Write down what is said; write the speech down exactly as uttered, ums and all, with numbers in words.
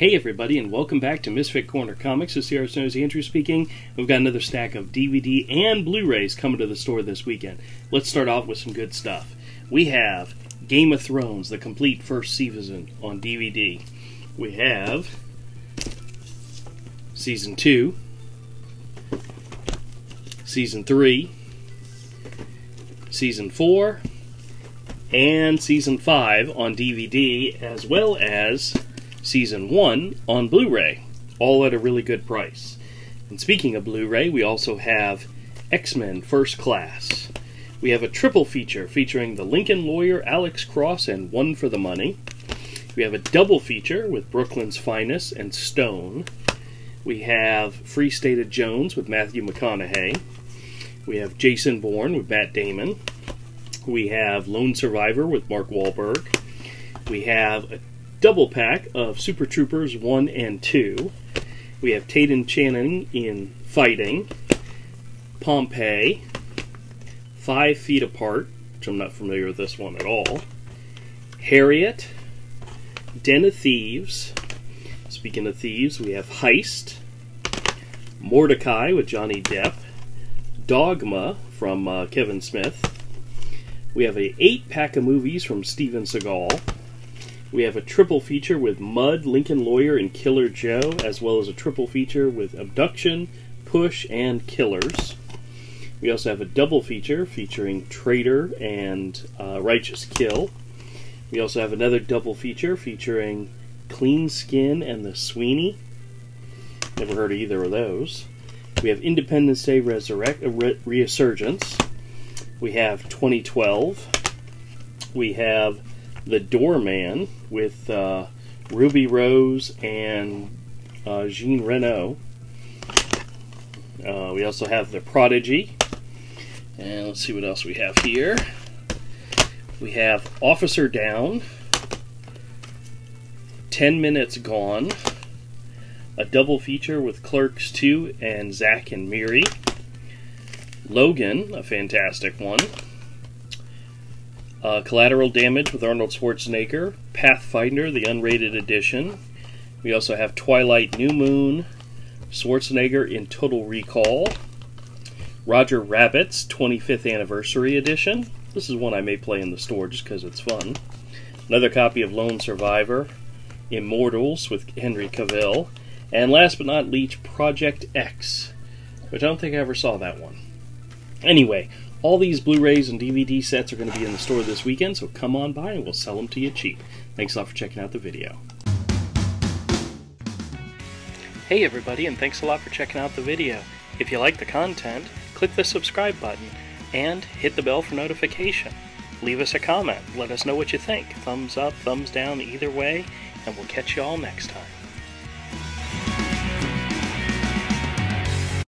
Hey everybody, and welcome back to Misfit Corner Comics. This is C R Snow's Andrew speaking. We've got another stack of D V D and Blu-rays coming to the store this weekend. Let's start off with some good stuff. We have Game of Thrones, the complete first season on D V D. We have Season two, Season three, Season four, and Season five on D V D, as well as Season one on Blu-ray, all at a really good price. And speaking of Blu-ray, we also have X-Men First Class. We have a triple feature featuring the Lincoln Lawyer, Alex Cross, and One for the Money. We have a double feature with Brooklyn's Finest and Stone. We have Free State of Jones with Matthew McConaughey. We have Jason Bourne with Matt Damon. We have Lone Survivor with Mark Wahlberg. We have a double pack of Super Troopers one and two. We have Channing in Fighting, Pompeii, Five Feet Apart, which I'm not familiar with this one at all, Harriet, Den of Thieves. Speaking of thieves, we have Heist, Mordecai with Johnny Depp, Dogma from uh, Kevin Smith. We have an eight-pack of movies from Steven Seagal. We have a triple feature with Mud, Lincoln Lawyer, and Killer Joe, as well as a triple feature with Abduction, Push, and Killers. We also have a double feature featuring Traitor and uh, Righteous Kill. We also have another double feature featuring Clean Skin and the Sweeney. Never heard of either of those. We have Independence Day Resurrect, uh, Re Resurgence. We have twenty twelve. We have The Doorman with uh, Ruby Rose and uh, Jean Reno. Uh, we also have The Prodigy. And let's see what else we have here. We have Officer Down, ten minutes Gone, a double feature with Clerks two and Zack and Miri, Logan, a fantastic one, Uh, Collateral Damage with Arnold Schwarzenegger, Pathfinder, the unrated edition. We also have Twilight New Moon, Schwarzenegger in Total Recall, Roger Rabbit's twenty-fifth Anniversary Edition. This is one I may play in the store just because it's fun. Another copy of Lone Survivor, Immortals with Henry Cavill, and last but not least, Project X, which I don't think I ever saw that one. Anyway, all these Blu-rays and D V D sets are going to be in the store this weekend, so come on by and we'll sell them to you cheap. Thanks a lot for checking out the video. Hey everybody, and thanks a lot for checking out the video. If you like the content, click the subscribe button and hit the bell for notification. Leave us a comment. Let us know what you think. Thumbs up, thumbs down, either way, and we'll catch you all next time.